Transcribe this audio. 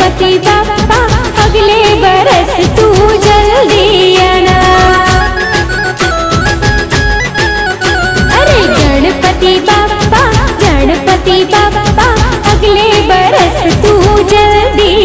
गणपति बाप्पा अगले बरस तू जल्दी आना। अरे गणपति बाप्पा अगले बरस तू जल्दी